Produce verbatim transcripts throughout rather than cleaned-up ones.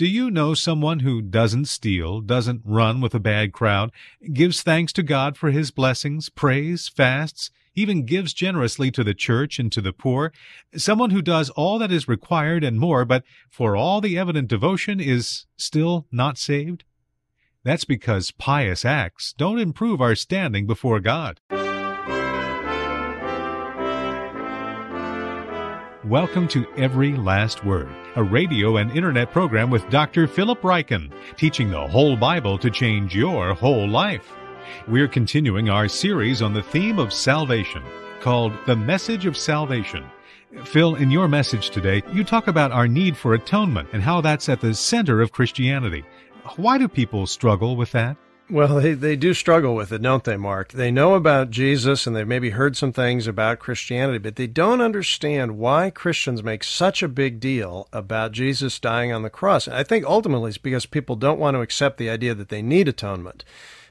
Do you know someone who doesn't steal, doesn't run with a bad crowd, gives thanks to God for his blessings, prays, fasts, even gives generously to the church and to the poor, someone who does all that is required and more, but for all the evident devotion is still not saved? That's because pious acts don't improve our standing before God. Welcome to Every Last Word, a radio and internet program with Doctor Philip Ryken, teaching the whole Bible to change your whole life. We're continuing our series on the theme of salvation, called The Message of Salvation. Phil, in your message today, you talk about our need for atonement and how that's at the center of Christianity. Why do people struggle with that? Well, they, they do struggle with it, don't they, Mark? They know about Jesus, and they've maybe heard some things about Christianity, but they don't understand why Christians make such a big deal about Jesus dying on the cross. And I think ultimately it's because people don't want to accept the idea that they need atonement.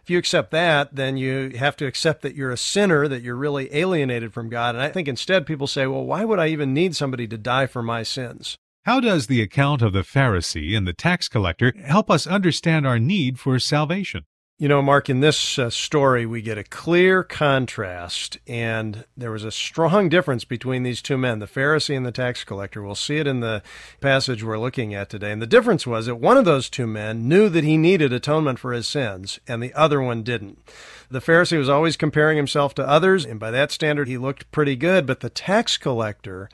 If you accept that, then you have to accept that you're a sinner, that you're really alienated from God. And I think instead people say, well, why would I even need somebody to die for my sins? How does the account of the Pharisee and the tax collector help us understand our need for salvation? You know, Mark, in this uh, story, we get a clear contrast, and there was a strong difference between these two men, the Pharisee and the tax collector. We'll see it in the passage we're looking at today. And the difference was that one of those two men knew that he needed atonement for his sins, and the other one didn't. The Pharisee was always comparing himself to others, and by that standard, he looked pretty good, but the tax collector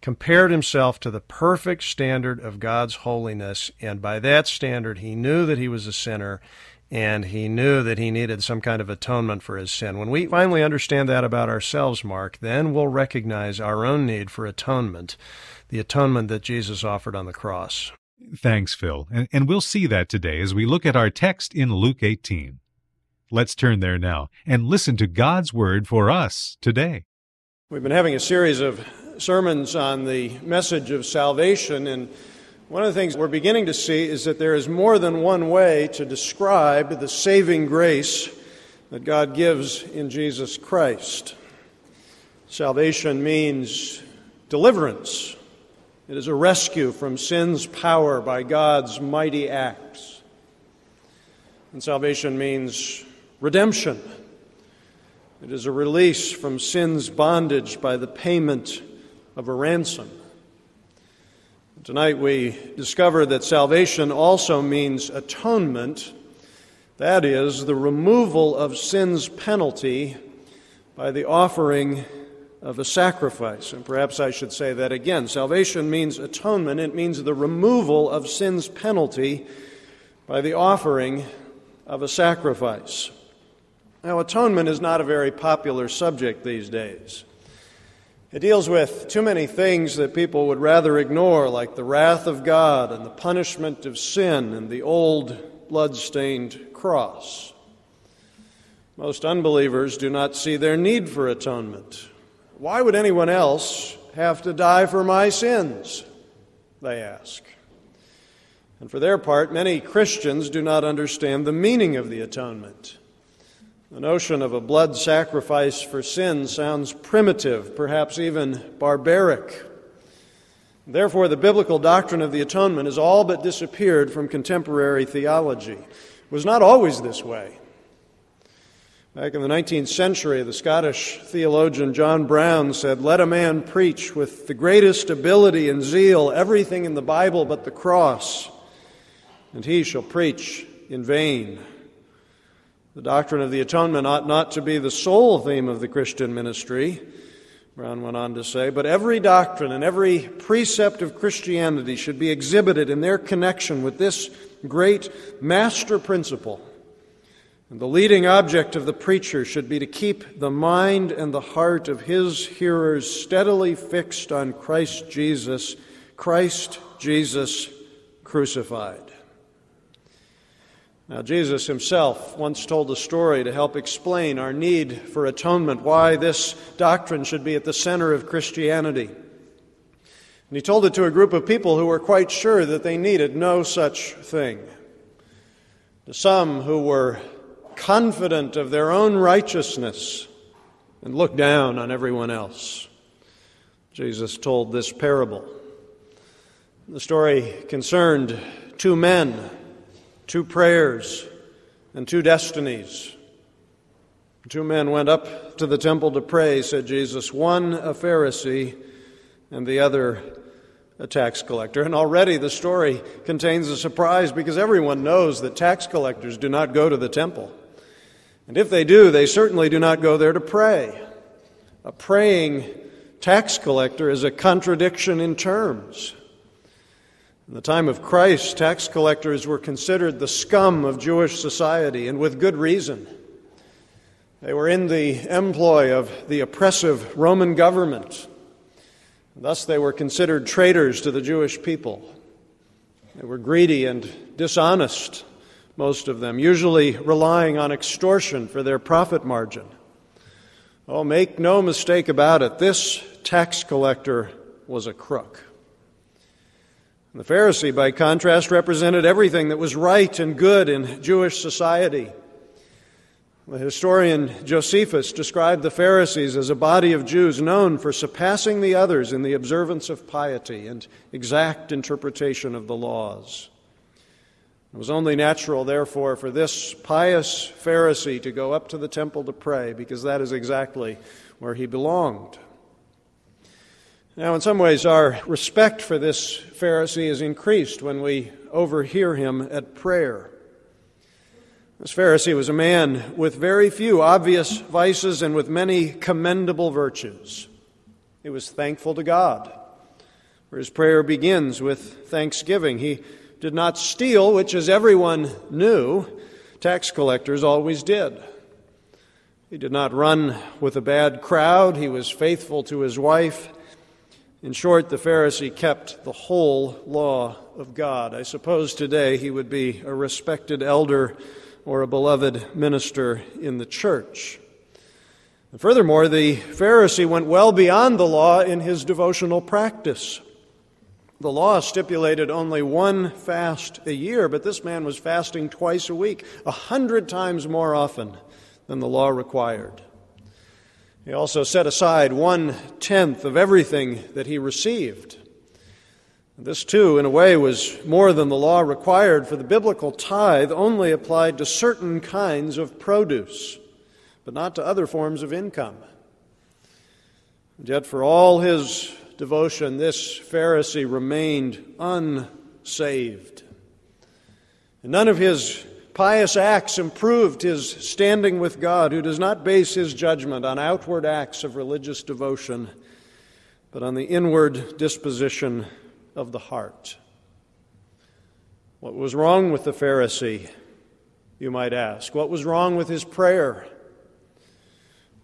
compared himself to the perfect standard of God's holiness, and by that standard, he knew that he was a sinner, and he knew that he needed some kind of atonement for his sin. When we finally understand that about ourselves, Mark, then we'll recognize our own need for atonement, the atonement that Jesus offered on the cross. Thanks, Phil. And, and we'll see that today as we look at our text in Luke eighteen. Let's turn there now and listen to God's Word for us today. We've been having a series of sermons on the message of salvation, and one of the things we're beginning to see is that there is more than one way to describe the saving grace that God gives in Jesus Christ. Salvation means deliverance. It is a rescue from sin's power by God's mighty acts. And salvation means redemption. It is a release from sin's bondage by the payment of a ransom. Tonight we discover that salvation also means atonement, that is, the removal of sin's penalty by the offering of a sacrifice. And perhaps I should say that again. Salvation means atonement. It means the removal of sin's penalty by the offering of a sacrifice. Now, atonement is not a very popular subject these days. It deals with too many things that people would rather ignore, like the wrath of God and the punishment of sin and the old blood-stained cross. Most unbelievers do not see their need for atonement. Why would anyone else have to die for my sins? They ask. And for their part, many Christians do not understand the meaning of the atonement. The notion of a blood sacrifice for sin sounds primitive, perhaps even barbaric. Therefore, the biblical doctrine of the atonement has all but disappeared from contemporary theology. It was not always this way. Back in the nineteenth century, the Scottish theologian John Brown said, "Let a man preach with the greatest ability and zeal everything in the Bible but the cross, and he shall preach in vain." The doctrine of the atonement ought not to be the sole theme of the Christian ministry, Brown went on to say, but every doctrine and every precept of Christianity should be exhibited in their connection with this great master principle. And the leading object of the preacher should be to keep the mind and the heart of his hearers steadily fixed on Christ Jesus, Christ Jesus crucified. Now, Jesus himself once told a story to help explain our need for atonement, why this doctrine should be at the center of Christianity. And he told it to a group of people who were quite sure that they needed no such thing. To some who were confident of their own righteousness and looked down on everyone else, Jesus told this parable. The story concerned two men, two prayers, and two destinies. Two men went up to the temple to pray, said Jesus, one a Pharisee and the other a tax collector. And already the story contains a surprise because everyone knows that tax collectors do not go to the temple. And if they do, they certainly do not go there to pray. A praying tax collector is a contradiction in terms. In the time of Christ, tax collectors were considered the scum of Jewish society, and with good reason. They were in the employ of the oppressive Roman government. Thus they were considered traitors to the Jewish people. They were greedy and dishonest, most of them, usually relying on extortion for their profit margin. Oh, make no mistake about it, this tax collector was a crook. And the Pharisee, by contrast, represented everything that was right and good in Jewish society. The historian Josephus described the Pharisees as a body of Jews known for surpassing the others in the observance of piety and exact interpretation of the laws. It was only natural, therefore, for this pious Pharisee to go up to the temple to pray, because that is exactly where he belonged. Now, in some ways, our respect for this Pharisee is increased when we overhear him at prayer. This Pharisee was a man with very few obvious vices and with many commendable virtues. He was thankful to God, for his prayer begins with thanksgiving. He did not steal, which, as everyone knew, tax collectors always did. He did not run with a bad crowd. He was faithful to his wife. In short, the Pharisee kept the whole law of God. I suppose today he would be a respected elder or a beloved minister in the church. And furthermore, the Pharisee went well beyond the law in his devotional practice. The law stipulated only one fast a year, but this man was fasting twice a week, a hundred times more often than the law required. He also set aside one-tenth of everything that he received. This, too, in a way, was more than the law required, for the biblical tithe only applied to certain kinds of produce, but not to other forms of income. And yet, for all his devotion, this Pharisee remained unsaved. And none of his pious acts improved his standing with God, who does not base his judgment on outward acts of religious devotion, but on the inward disposition of the heart. What was wrong with the Pharisee, you might ask? What was wrong with his prayer?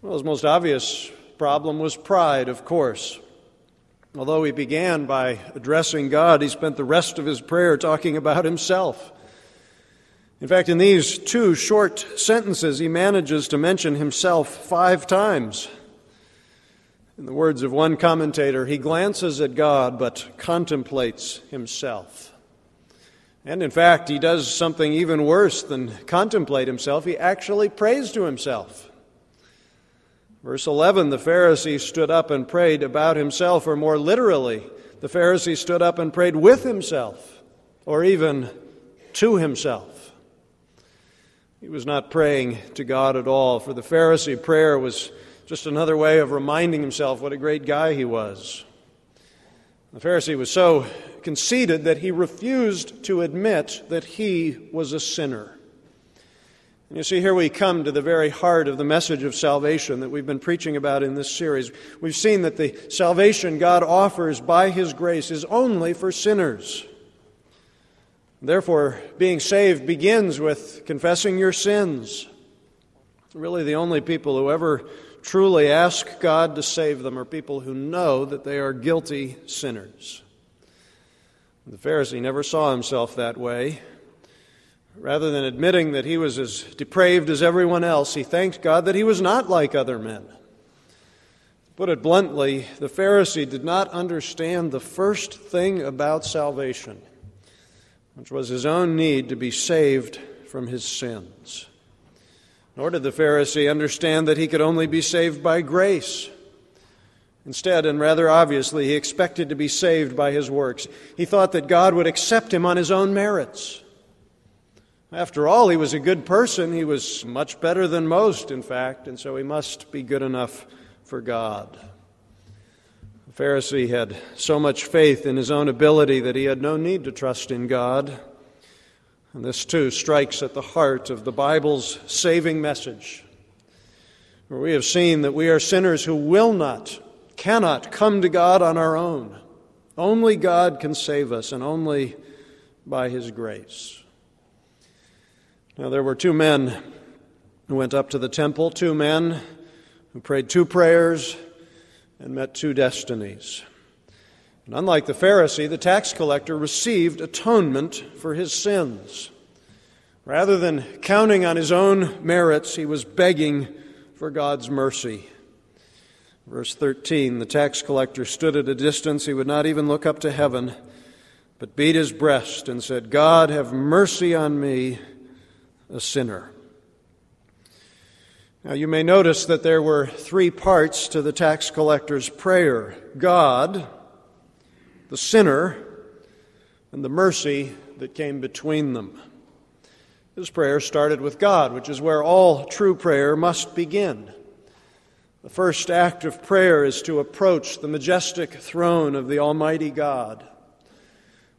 Well, his most obvious problem was pride, of course. Although he began by addressing God, he spent the rest of his prayer talking about himself. In fact, in these two short sentences, he manages to mention himself five times. In the words of one commentator, he glances at God but contemplates himself. And in fact, he does something even worse than contemplate himself. He actually prays to himself. Verse eleven, the Pharisee stood up and prayed about himself, or more literally, the Pharisee stood up and prayed with himself, or even to himself. He was not praying to God at all. For the Pharisee, prayer was just another way of reminding himself what a great guy he was. The Pharisee was so conceited that he refused to admit that he was a sinner. You see, here we come to the very heart of the message of salvation that we've been preaching about in this series. We've seen that the salvation God offers by His grace is only for sinners. Therefore, being saved begins with confessing your sins. Really, the only people who ever truly ask God to save them are people who know that they are guilty sinners. The Pharisee never saw himself that way. Rather than admitting that he was as depraved as everyone else, he thanked God that he was not like other men. To put it bluntly, the Pharisee did not understand the first thing about salvation, which was his own need to be saved from his sins. Nor did the Pharisee understand that he could only be saved by grace. Instead, and rather obviously, he expected to be saved by his works. He thought that God would accept him on his own merits. After all, he was a good person. He was much better than most, in fact, and so he must be good enough for God. The Pharisee had so much faith in his own ability that he had no need to trust in God. And this, too, strikes at the heart of the Bible's saving message. For we have seen that we are sinners who will not cannot come to God on our own. Only God can save us, and only by his grace. Now, there were two men who went up to the temple, two men who prayed two prayers and met two destinies. And unlike the Pharisee, the tax collector received atonement for his sins. Rather than counting on his own merits, he was begging for God's mercy. Verse thirteen, the tax collector stood at a distance. He would not even look up to heaven, but beat his breast and said, "God, have mercy on me, a sinner." Now, you may notice that there were three parts to the tax collector's prayer: God, the sinner, and the mercy that came between them. His prayer started with God, which is where all true prayer must begin. The first act of prayer is to approach the majestic throne of the Almighty God.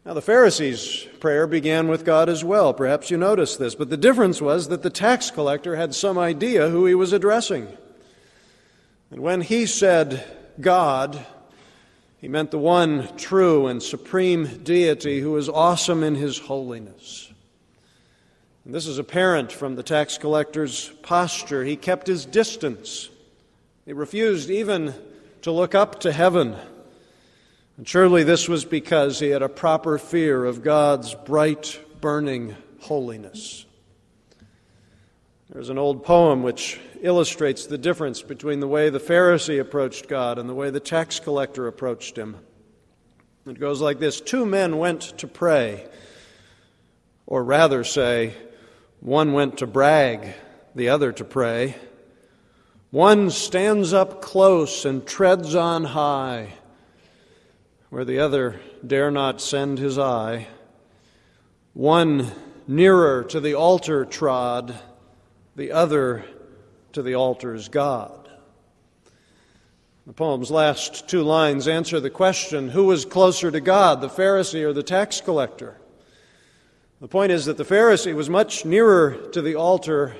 Now, the Pharisee's prayer began with God as well. Perhaps you noticed this, but the difference was that the tax collector had some idea who he was addressing. And when he said God, he meant the one true and supreme deity who is awesome in his holiness. And this is apparent from the tax collector's posture. He kept his distance. He refused even to look up to heaven. And surely this was because he had a proper fear of God's bright, burning holiness. There's an old poem which illustrates the difference between the way the Pharisee approached God and the way the tax collector approached him. It goes like this: two men went to pray, or rather say, one went to brag, the other to pray. One stands up close and treads on high, where the other dare not send his eye. One nearer to the altar trod, the other to the altar's God. The poem's last two lines answer the question, who was closer to God, the Pharisee or the tax collector? The point is that the Pharisee was much nearer to the altar,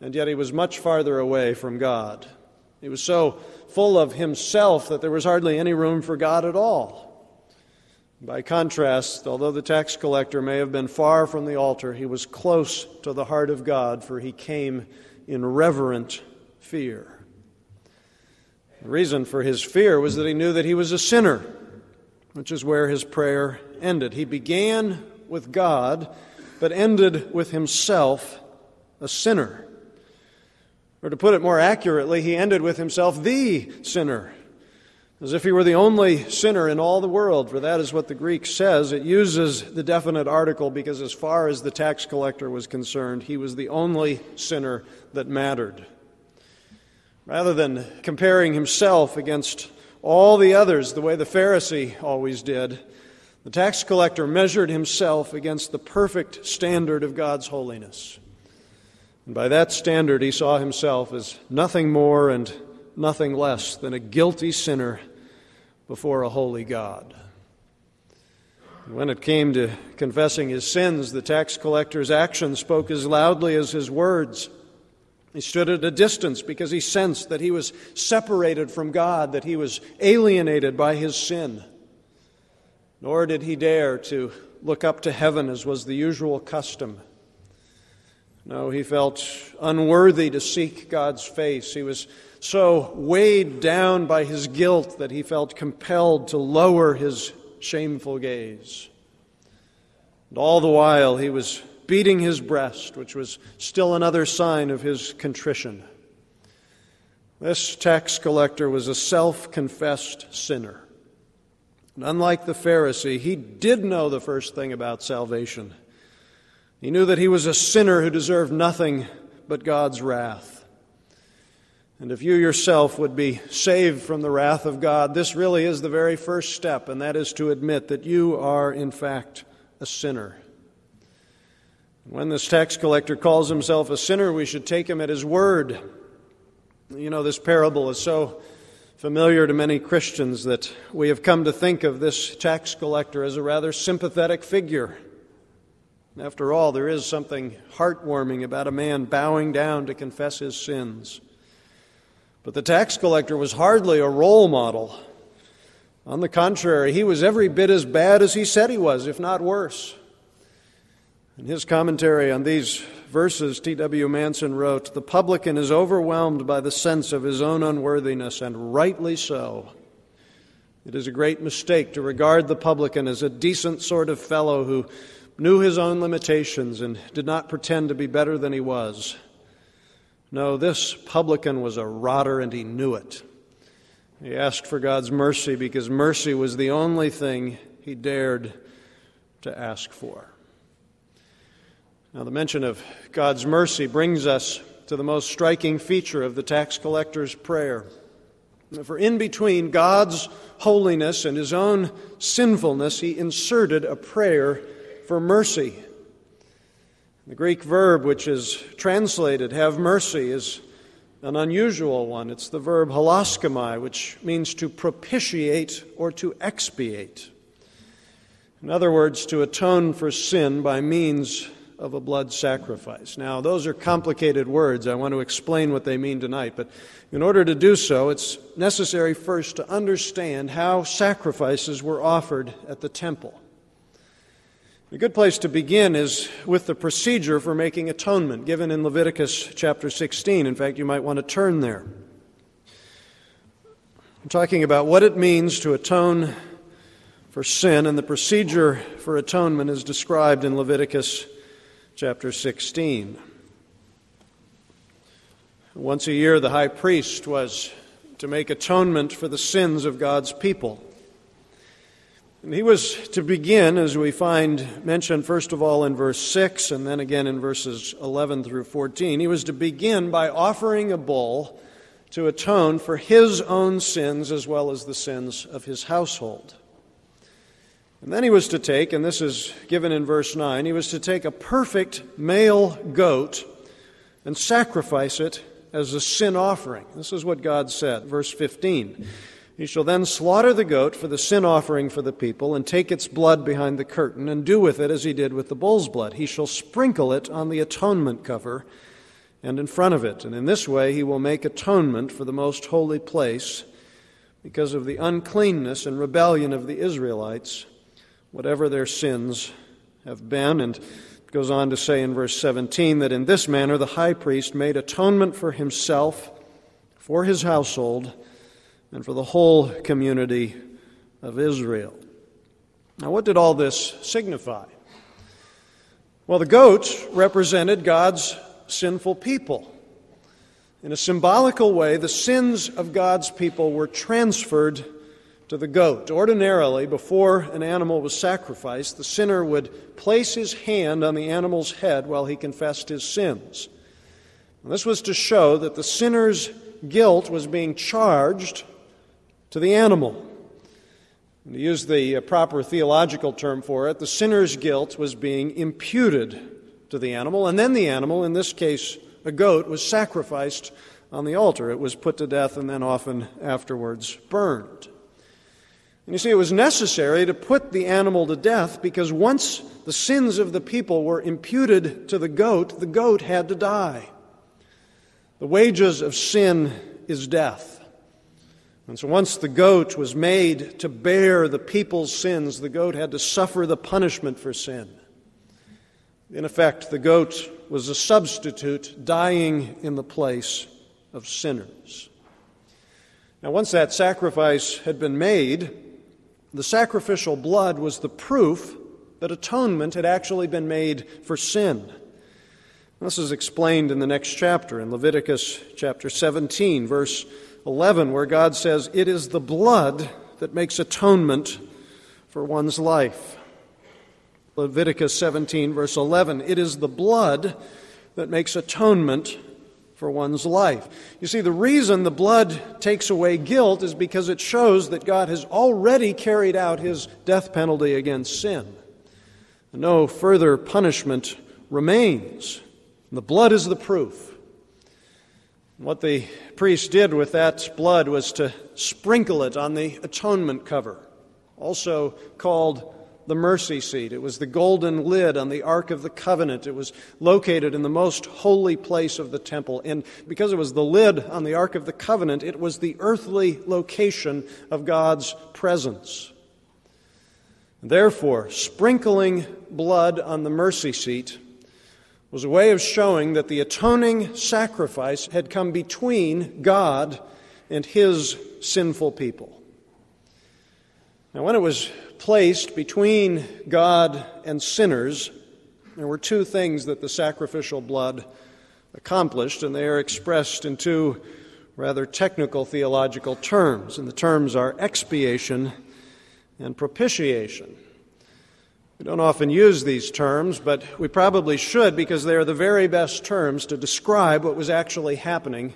and yet he was much farther away from God. He was so full of himself that there was hardly any room for God at all. By contrast, although the tax collector may have been far from the altar, he was close to the heart of God, for he came in reverent fear. The reason for his fear was that he knew that he was a sinner, which is where his prayer ended. He began with God, but ended with himself, a sinner. Or to put it more accurately, he ended with himself, the sinner, as if he were the only sinner in all the world, for that is what the Greek says. It uses the definite article because as far as the tax collector was concerned, he was the only sinner that mattered. Rather than comparing himself against all the others the way the Pharisee always did, the tax collector measured himself against the perfect standard of God's holiness. And by that standard, he saw himself as nothing more and nothing less than a guilty sinner before a holy God. And when it came to confessing his sins, the tax collector's actions spoke as loudly as his words. He stood at a distance because he sensed that he was separated from God, that he was alienated by his sin. Nor did he dare to look up to heaven as was the usual custom. No, he felt unworthy to seek God's face. He was so weighed down by his guilt that he felt compelled to lower his shameful gaze. And all the while, he was beating his breast, which was still another sign of his contrition. This tax collector was a self-confessed sinner. And unlike the Pharisee, he did know the first thing about salvation. He knew that he was a sinner who deserved nothing but God's wrath. And if you yourself would be saved from the wrath of God, this really is the very first step, and that is to admit that you are, in fact, a sinner. When this tax collector calls himself a sinner, we should take him at his word. You know, this parable is so familiar to many Christians that we have come to think of this tax collector as a rather sympathetic figure. After all, there is something heartwarming about a man bowing down to confess his sins. But the tax collector was hardly a role model. On the contrary, he was every bit as bad as he said he was, if not worse. In his commentary on these verses, T W Manson wrote, "The publican is overwhelmed by the sense of his own unworthiness, and rightly so. It is a great mistake to regard the publican as a decent sort of fellow who knew his own limitations and did not pretend to be better than he was. No, this publican was a rotter, and he knew it. He asked for God's mercy because mercy was the only thing he dared to ask for." Now, the mention of God's mercy brings us to the most striking feature of the tax collector's prayer. For in between God's holiness and his own sinfulness, he inserted a prayer for mercy. The Greek verb which is translated, have mercy, is an unusual one. It's the verb hilaskomai, which means to propitiate or to expiate. In other words, to atone for sin by means of a blood sacrifice. Now, those are complicated words. I want to explain what they mean tonight, but in order to do so, it's necessary first to understand how sacrifices were offered at the temple. A good place to begin is with the procedure for making atonement given in Leviticus chapter sixteen. In fact, you might want to turn there. I'm talking about what it means to atone for sin, and the procedure for atonement is described in Leviticus chapter sixteen. Once a year, the high priest was to make atonement for the sins of God's people. And he was to begin, as we find mentioned first of all in verse six and then again in verses eleven through fourteen, he was to begin by offering a bull to atone for his own sins as well as the sins of his household. And then he was to take, and this is given in verse nine, he was to take a perfect male goat and sacrifice it as a sin offering. This is what God said, verse fifteen. "He shall then slaughter the goat for the sin offering for the people, and take its blood behind the curtain, and do with it as he did with the bull's blood. He shall sprinkle it on the atonement cover and in front of it. And in this way he will make atonement for the most holy place because of the uncleanness and rebellion of the Israelites, whatever their sins have been." And it goes on to say in verse seventeen that in this manner the high priest made atonement for himself, for his household, and for the whole community of Israel. Now, what did all this signify? Well, the goat represented God's sinful people. In a symbolical way, the sins of God's people were transferred to the goat. Ordinarily, before an animal was sacrificed, the sinner would place his hand on the animal's head while he confessed his sins. And this was to show that the sinner's guilt was being charged to the animal. And to use the proper theological term for it, the sinner's guilt was being imputed to the animal, and then the animal, in this case a goat, was sacrificed on the altar. It was put to death and then often afterwards burned. And you see, it was necessary to put the animal to death because once the sins of the people were imputed to the goat, the goat had to die. The wages of sin is death. And so once the goat was made to bear the people's sins, the goat had to suffer the punishment for sin. In effect, the goat was a substitute dying in the place of sinners. Now, once that sacrifice had been made, the sacrificial blood was the proof that atonement had actually been made for sin. This is explained in the next chapter, in Leviticus chapter seventeen, verse eleven, where God says, "It is the blood that makes atonement for one's life." Leviticus seventeen, verse eleven, "It is the blood that makes atonement for one's life. You see, the reason the blood takes away guilt is because it shows that God has already carried out his death penalty against sin. No further punishment remains. The blood is the proof. What the priest did with that blood was to sprinkle it on the atonement cover, also called the mercy seat. It was the golden lid on the Ark of the Covenant. It was located in the most holy place of the temple. And because it was the lid on the Ark of the Covenant, it was the earthly location of God's presence. Therefore, sprinkling blood on the mercy seat was a way of showing that the atoning sacrifice had come between God and his sinful people. Now, when it was placed between God and sinners, there were two things that the sacrificial blood accomplished, and they are expressed in two rather technical theological terms, and the terms are expiation and propitiation. We don't often use these terms, but we probably should because they are the very best terms to describe what was actually happening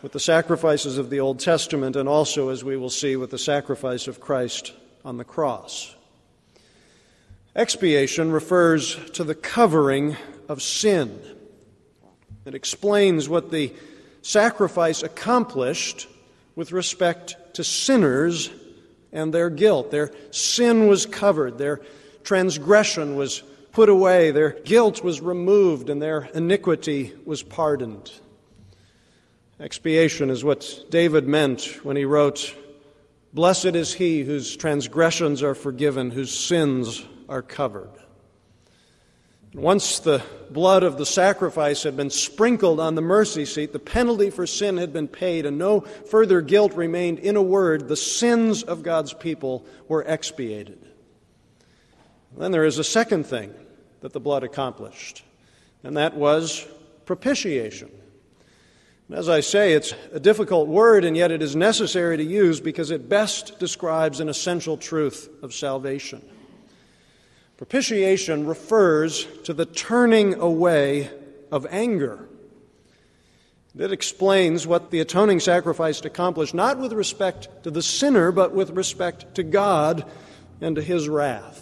with the sacrifices of the Old Testament and also, as we will see, with the sacrifice of Christ on the cross. Expiation refers to the covering of sin. It explains what the sacrifice accomplished with respect to sinners and their guilt. Their sin was covered, their transgression was put away, their guilt was removed, and their iniquity was pardoned. Expiation is what David meant when he wrote, "Blessed is he whose transgressions are forgiven, whose sins are covered." And once the blood of the sacrifice had been sprinkled on the mercy seat, the penalty for sin had been paid, and no further guilt remained. In a word, the sins of God's people were expiated. Then there is a second thing that the blood accomplished, and that was propitiation. And as I say, it's a difficult word, and yet it is necessary to use because it best describes an essential truth of salvation. Propitiation refers to the turning away of anger. It explains what the atoning sacrifice accomplished, not with respect to the sinner, but with respect to God and to his wrath.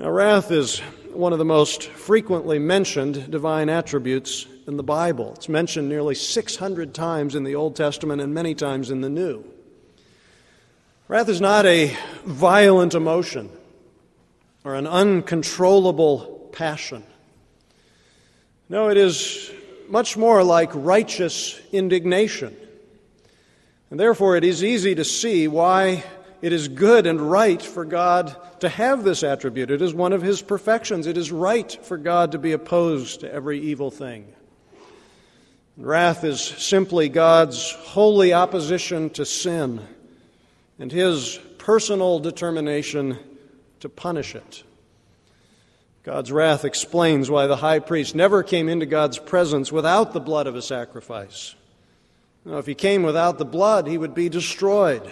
Now, wrath is one of the most frequently mentioned divine attributes in the Bible. It's mentioned nearly six hundred times in the Old Testament and many times in the New. Wrath is not a violent emotion or an uncontrollable passion. No, it is much more like righteous indignation. And therefore, it is easy to see why it is good and right for God to have this attribute. It is one of his perfections. It is right for God to be opposed to every evil thing. Wrath is simply God's holy opposition to sin and his personal determination to punish it. God's wrath explains why the high priest never came into God's presence without the blood of a sacrifice. Now, if he came without the blood, he would be destroyed.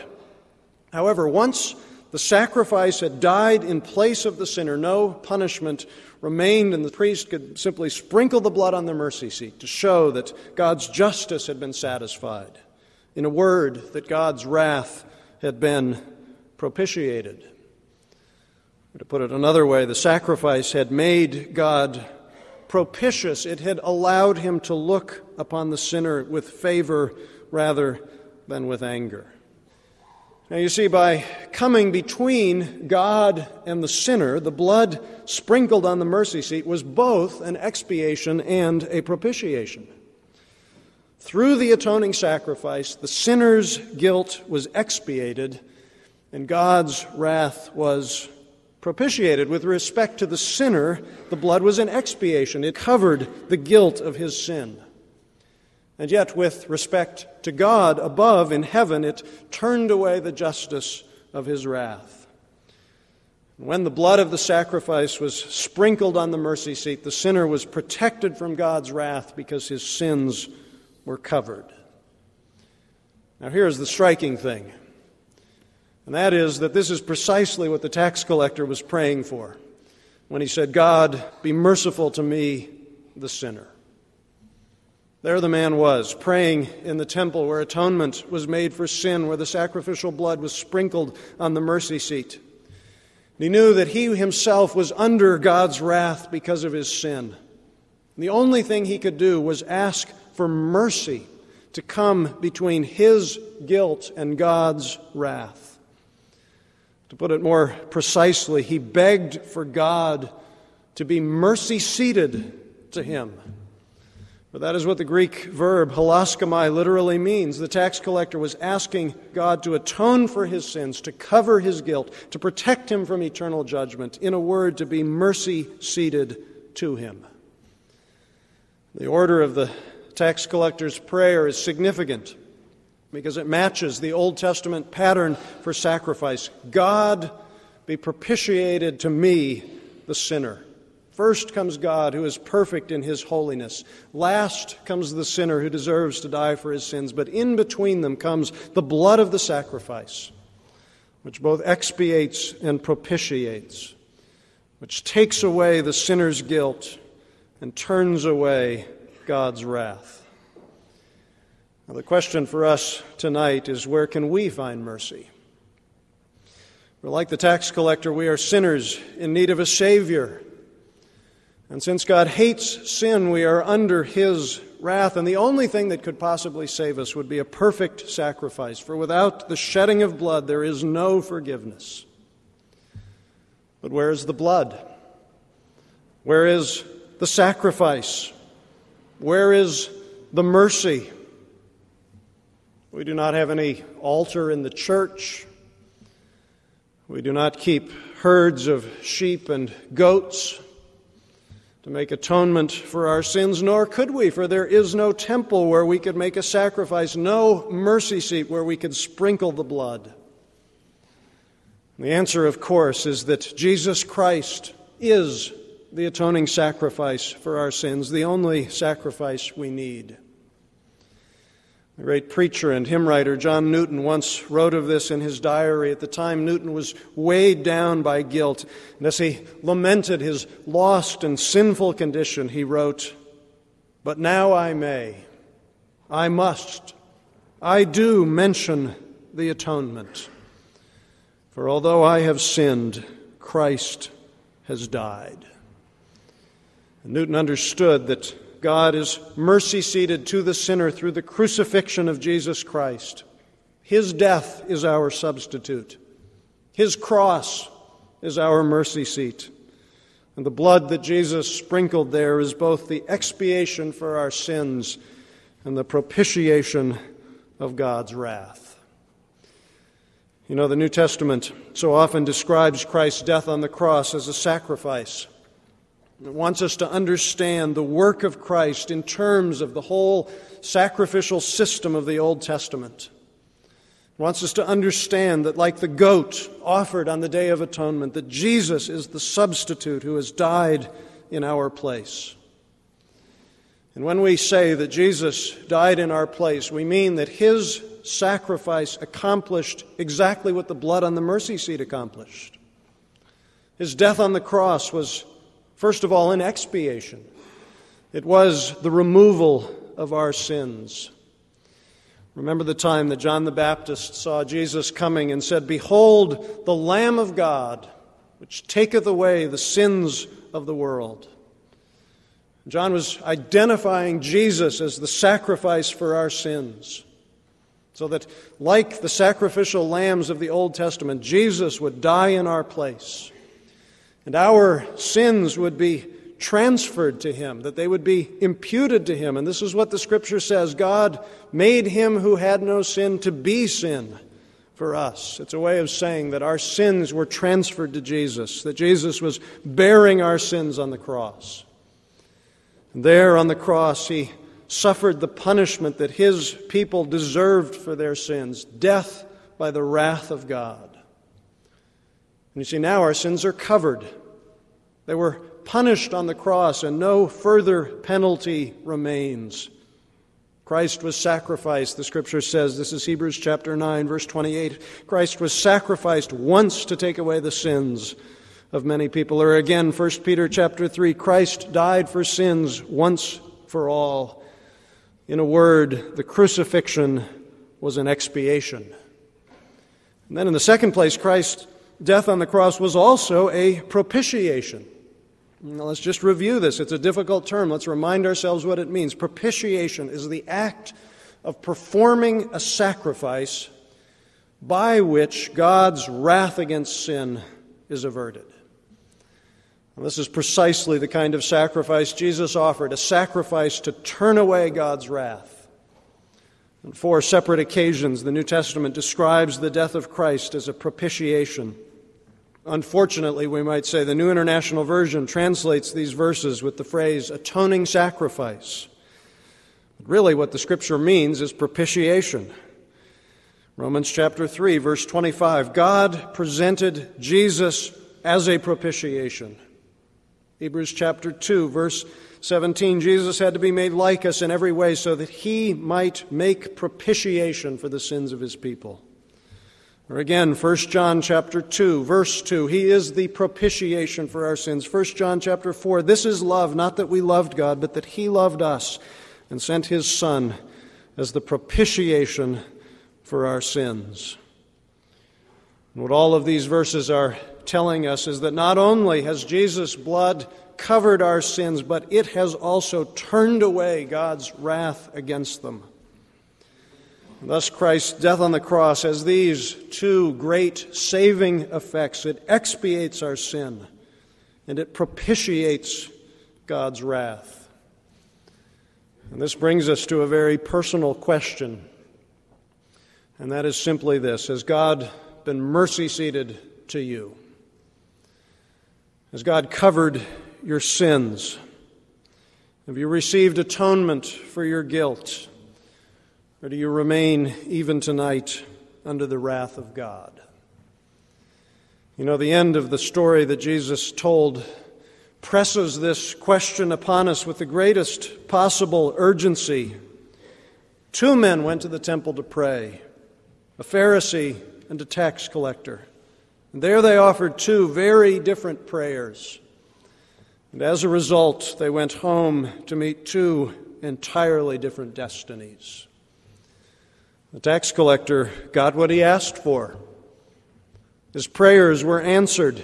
However, once the sacrifice had died in place of the sinner, no punishment remained, and the priest could simply sprinkle the blood on the mercy seat to show that God's justice had been satisfied. In a word, that God's wrath had been propitiated. To put it another way, the sacrifice had made God propitious. It had allowed him to look upon the sinner with favor rather than with anger. Now, you see, by coming between God and the sinner, the blood sprinkled on the mercy seat was both an expiation and a propitiation. Through the atoning sacrifice, the sinner's guilt was expiated, and God's wrath was propitiated. With respect to the sinner, the blood was an expiation. It covered the guilt of his sin. And yet, with respect to God above in heaven, it turned away the justice of his wrath. When the blood of the sacrifice was sprinkled on the mercy seat, the sinner was protected from God's wrath because his sins were covered. Now, here's the striking thing, and that is that this is precisely what the tax collector was praying for when he said, "God, be merciful to me, the sinner." There the man was, praying in the temple where atonement was made for sin, where the sacrificial blood was sprinkled on the mercy seat. He knew that he himself was under God's wrath because of his sin. And the only thing he could do was ask for mercy to come between his guilt and God's wrath. To put it more precisely, he begged for God to be mercy-seated to him. For that is what the Greek verb hilaskomai literally means. The tax collector was asking God to atone for his sins, to cover his guilt, to protect him from eternal judgment. In a word, to be mercy-seated to him. The order of the tax collector's prayer is significant because it matches the Old Testament pattern for sacrifice. God, be propitiated to me, the sinner. First comes God, who is perfect in his holiness. Last comes the sinner who deserves to die for his sins. But in between them comes the blood of the sacrifice, which both expiates and propitiates, which takes away the sinner's guilt and turns away God's wrath. Now, the question for us tonight is, where can we find mercy? We're like the tax collector. We are sinners in need of a Savior. And since God hates sin, we are under his wrath, and the only thing that could possibly save us would be a perfect sacrifice, for without the shedding of blood, there is no forgiveness. But where is the blood? Where is the sacrifice? Where is the mercy? We do not have any altar in the church. We do not keep herds of sheep and goats to make atonement for our sins, nor could we, for there is no temple where we could make a sacrifice, no mercy seat where we could sprinkle the blood. The answer, of course, is that Jesus Christ is the atoning sacrifice for our sins, the only sacrifice we need. The great preacher and hymn writer John Newton once wrote of this in his diary. At the time, Newton was weighed down by guilt, and as he lamented his lost and sinful condition, he wrote, "But now I may, I must, I do mention the atonement. For although I have sinned, Christ has died." And Newton understood that God is mercy-seated to the sinner through the crucifixion of Jesus Christ. His death is our substitute. His cross is our mercy seat. And the blood that Jesus sprinkled there is both the expiation for our sins and the propitiation of God's wrath. You know, the New Testament so often describes Christ's death on the cross as a sacrifice. It wants us to understand the work of Christ in terms of the whole sacrificial system of the Old Testament. It wants us to understand that, like the goat offered on the Day of Atonement, that Jesus is the substitute who has died in our place. And when we say that Jesus died in our place, we mean that his sacrifice accomplished exactly what the blood on the mercy seat accomplished. His death on the cross was, first of all, in expiation. It was the removal of our sins. Remember the time that John the Baptist saw Jesus coming and said, "Behold, the Lamb of God, which taketh away the sins of the world." John was identifying Jesus as the sacrifice for our sins, so that, like the sacrificial lambs of the Old Testament, Jesus would die in our place. And our sins would be transferred to him, that they would be imputed to him. And this is what the Scripture says: God made him who had no sin to be sin for us. It's a way of saying that our sins were transferred to Jesus, that Jesus was bearing our sins on the cross. And there on the cross, he suffered the punishment that his people deserved for their sins, death by the wrath of God. And you see, now our sins are covered. They were punished on the cross, and no further penalty remains. Christ was sacrificed, the Scripture says. This is Hebrews chapter nine, verse twenty-eight. Christ was sacrificed once to take away the sins of many people. Or again, First Peter chapter three, Christ died for sins once for all, In a word, the crucifixion was an expiation. And then in the second place, Christ's death on the cross was also a propitiation. Now let's just review this. It's a difficult term. Let's remind ourselves what it means. Propitiation is the act of performing a sacrifice by which God's wrath against sin is averted. And this is precisely the kind of sacrifice Jesus offered, a sacrifice to turn away God's wrath. On four separate occasions, the New Testament describes the death of Christ as a propitiation. Unfortunately, we might say, the New International Version translates these verses with the phrase, atoning sacrifice. But really, what the Scripture means is propitiation. Romans chapter three, verse twenty-five, God presented Jesus as a propitiation. Hebrews chapter two, verse seventeen, Jesus had to be made like us in every way so that he might make propitiation for the sins of his people. Or again, First John chapter two, verse two, he is the propitiation for our sins. First John chapter four, this is love, not that we loved God, but that he loved us and sent his Son as the propitiation for our sins. And what all of these verses are telling us is that not only has Jesus' blood covered our sins, but it has also turned away God's wrath against them. Thus, Christ's death on the cross has these two great saving effects. It expiates our sin, and it propitiates God's wrath. And this brings us to a very personal question, and that is simply this. Has God been mercy-seated to you? Has God covered your sins? Have you received atonement for your guilt? Or do you remain, even tonight, under the wrath of God? You know, the end of the story that Jesus told presses this question upon us with the greatest possible urgency. Two men went to the temple to pray, a Pharisee and a tax collector. And there they offered two very different prayers. And as a result, they went home to meet two entirely different destinies. The tax collector got what he asked for. His prayers were answered.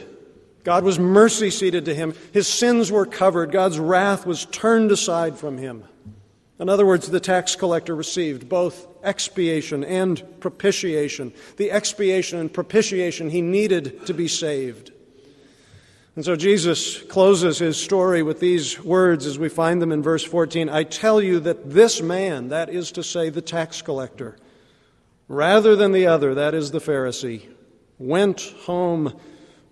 God was mercy-seated to him. His sins were covered. God's wrath was turned aside from him. In other words, the tax collector received both expiation and propitiation, the expiation and propitiation he needed to be saved. And so Jesus closes his story with these words as we find them in verse fourteen, I tell you that this man, that is to say the tax collector, rather than the other, that is the Pharisee, went home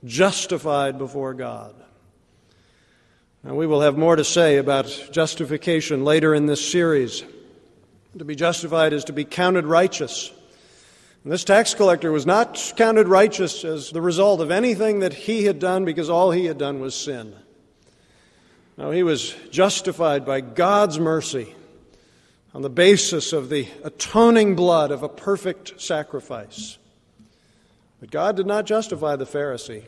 justified before God. Now, we will have more to say about justification later in this series. To be justified is to be counted righteous. And this tax collector was not counted righteous as the result of anything that he had done, because all he had done was sin. Now, he was justified by God's mercy on the basis of the atoning blood of a perfect sacrifice. But God did not justify the Pharisee.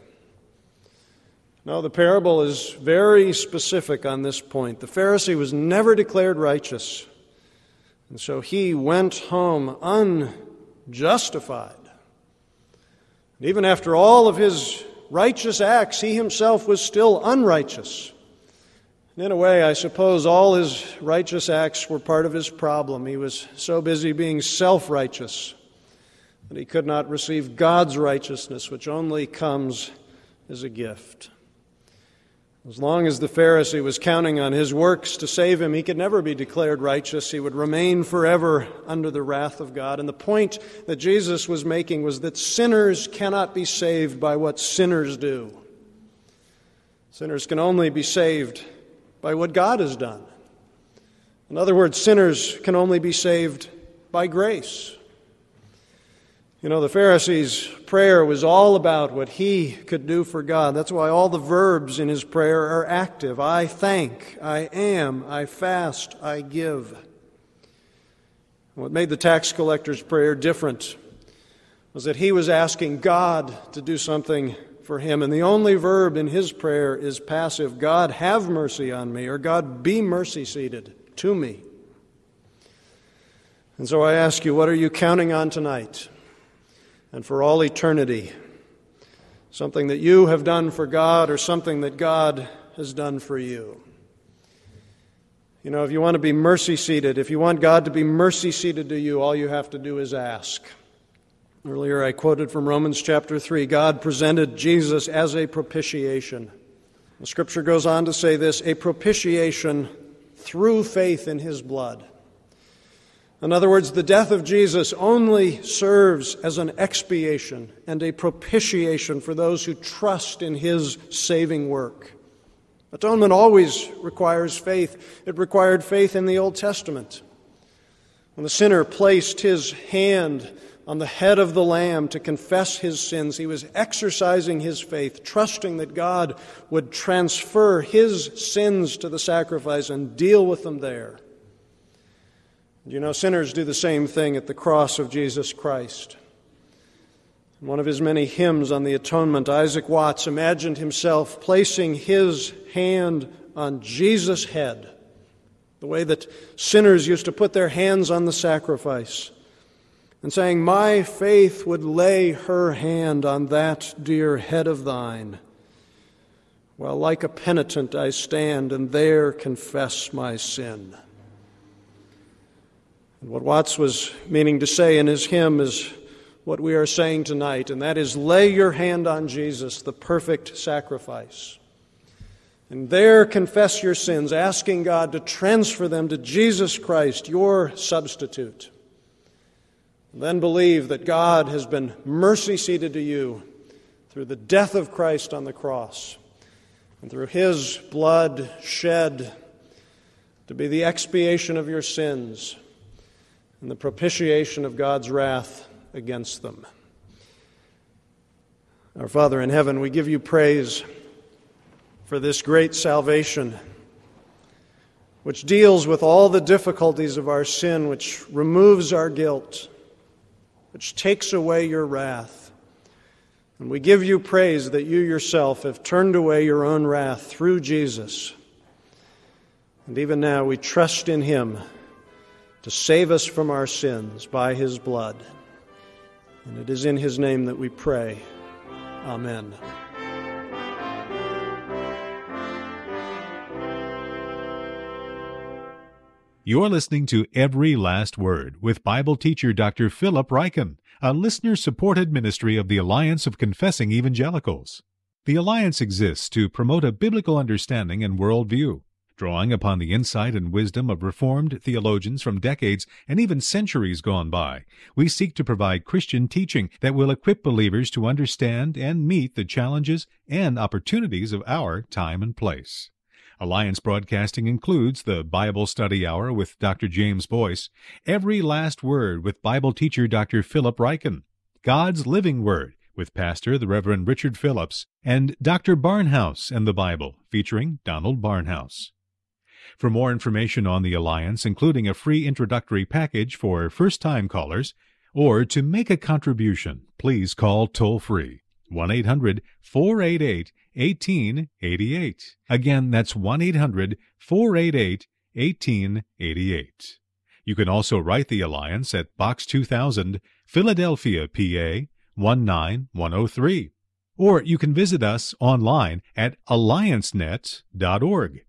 No, the parable is very specific on this point. The Pharisee was never declared righteous, and so he went home unjustified. And even after all of his righteous acts, he himself was still unrighteous. And in a way, I suppose all his righteous acts were part of his problem. He was so busy being self-righteous that he could not receive God's righteousness, which only comes as a gift. As long as the Pharisee was counting on his works to save him, he could never be declared righteous. He would remain forever under the wrath of God. And the point that Jesus was making was that sinners cannot be saved by what sinners do. Sinners can only be saved by what God has done. In other words, sinners can only be saved by grace. You know, the Pharisee's prayer was all about what he could do for God. That's why all the verbs in his prayer are active. I thank, I am, I fast, I give. What made the tax collector's prayer different was that he was asking God to do something for him. And the only verb in his prayer is passive. God, have mercy on me, or God, be mercy-seated to me. And so I ask you, what are you counting on tonight and for all eternity? Something that you have done for God or something that God has done for you? You know, if you want to be mercy-seated, if you want God to be mercy-seated to you, all you have to do is ask. Earlier I quoted from Romans chapter three, God presented Jesus as a propitiation. The Scripture goes on to say this, a propitiation through faith in his blood. In other words, the death of Jesus only serves as an expiation and a propitiation for those who trust in his saving work. Atonement always requires faith. It required faith in the Old Testament. When the sinner placed his hand on the head of the Lamb to confess his sins, he was exercising his faith, trusting that God would transfer his sins to the sacrifice and deal with them there. You know, sinners do the same thing at the cross of Jesus Christ. In one of his many hymns on the atonement, Isaac Watts imagined himself placing his hand on Jesus' head, the way that sinners used to put their hands on the sacrifice, and saying, "My faith would lay her hand on that dear head of thine, while like a penitent I stand and there confess my sin." And what Watts was meaning to say in his hymn is what we are saying tonight, and that is, lay your hand on Jesus, the perfect sacrifice, and there confess your sins, asking God to transfer them to Jesus Christ, your substitute. And then believe that God has been mercy-seated to you through the death of Christ on the cross, and through his blood shed to be the expiation of your sins, and the propitiation of God's wrath against them. Our Father in heaven, we give you praise for this great salvation, which deals with all the difficulties of our sin, which removes our guilt, which takes away your wrath. And we give you praise that you yourself have turned away your own wrath through Jesus. And even now we trust in him to save us from our sins by his blood. And it is in his name that we pray. Amen. You're listening to Every Last Word with Bible teacher Doctor Philip Ryken, a listener-supported ministry of the Alliance of Confessing Evangelicals. The Alliance exists to promote a biblical understanding and worldview, drawing upon the insight and wisdom of Reformed theologians from decades and even centuries gone by. We seek to provide Christian teaching that will equip believers to understand and meet the challenges and opportunities of our time and place. Alliance broadcasting includes the Bible Study Hour with Doctor James Boyce, Every Last Word with Bible teacher Doctor Philip Ryken, God's Living Word with Pastor the Reverend Richard Phillips, and Doctor Barnhouse and the Bible featuring Donald Barnhouse. For more information on the Alliance, including a free introductory package for first-time callers, or to make a contribution, please call toll-free one eight hundred, four eight eight, one eight eight eight. Again, that's one eight hundred, four eight eight, one eight eight eight. You can also write the Alliance at Box two thousand, Philadelphia, P A one nine one oh three. Or you can visit us online at alliance net dot org.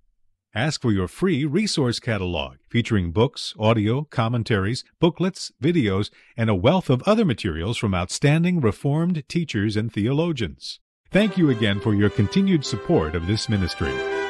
Ask for your free resource catalog featuring books, audio, commentaries, booklets, videos, and a wealth of other materials from outstanding Reformed teachers and theologians. Thank you again for your continued support of this ministry.